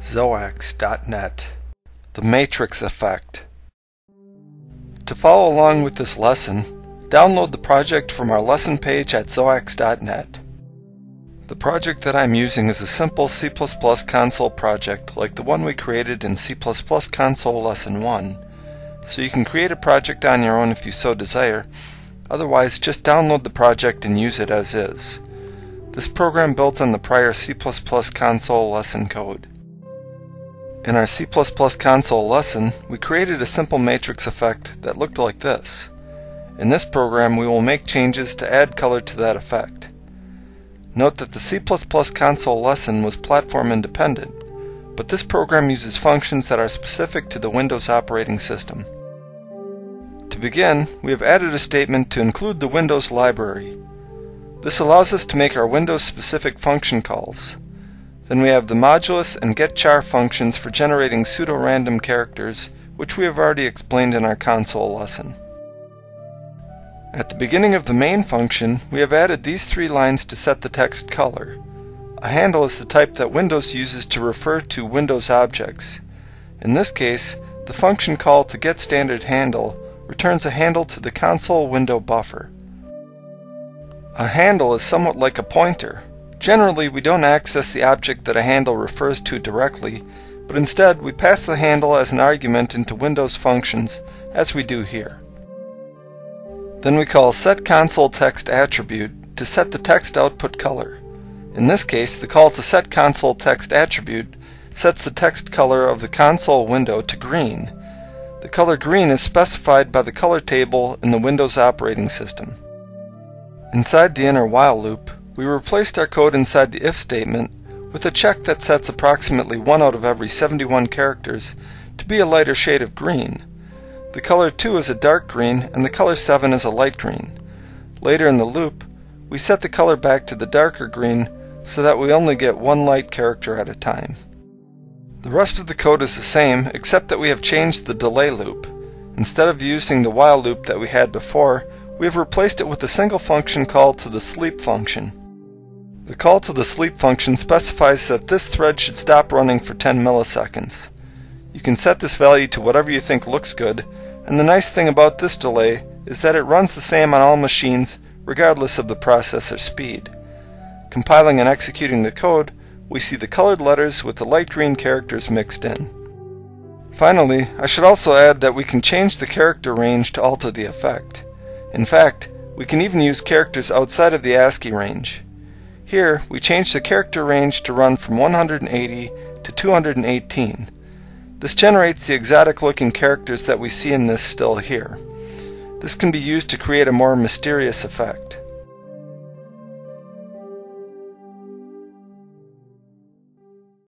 XoaX.net, The Matrix Effect. To follow along with this lesson, download the project from our lesson page at XoaX.net. The project that I'm using is a simple C++ console project like the one we created in C++ Console Lesson 1, so you can create a project on your own if you so desire. Otherwise, just download the project and use it as is. This program built on the prior C++ console lesson code. In our C++ console lesson, we created a simple matrix effect that looked like this. In this program, we will make changes to add color to that effect. Note that the C++ console lesson was platform independent, but this program uses functions that are specific to the Windows operating system. To begin, we have added a statement to include the Windows library. This allows us to make our Windows-specific function calls. Then we have the modulus and getchar functions for generating pseudo-random characters, which we have already explained in our console lesson. At the beginning of the main function, we have added these three lines to set the text color. A handle is the type that Windows uses to refer to Windows objects. In this case, the function call to GetStandardHandle returns a handle to the console window buffer. A handle is somewhat like a pointer. Generally, we don't access the object that a handle refers to directly, but instead we pass the handle as an argument into Windows functions, as we do here. Then we call SetConsoleTextAttribute to set the text output color. In this case, the call to SetConsoleTextAttribute sets the text color of the console window to green. The color green is specified by the color table in the Windows operating system. Inside the inner while loop, we replaced our code inside the if statement with a check that sets approximately 1 out of every 71 characters to be a lighter shade of green. The color 2 is a dark green and the color 7 is a light green. Later in the loop, we set the color back to the darker green so that we only get one light character at a time. The rest of the code is the same, except that we have changed the delay loop. Instead of using the while loop that we had before, we have replaced it with a single function call to the sleep function. The call to the sleep function specifies that this thread should stop running for 10 milliseconds. You can set this value to whatever you think looks good, and the nice thing about this delay is that it runs the same on all machines regardless of the processor speed. Compiling and executing the code, we see the colored letters with the light green characters mixed in. Finally, I should also add that we can change the character range to alter the effect. In fact, we can even use characters outside of the ASCII range. Here, we change the character range to run from 180 to 218. This generates the exotic looking characters that we see in this still here. This can be used to create a more mysterious effect.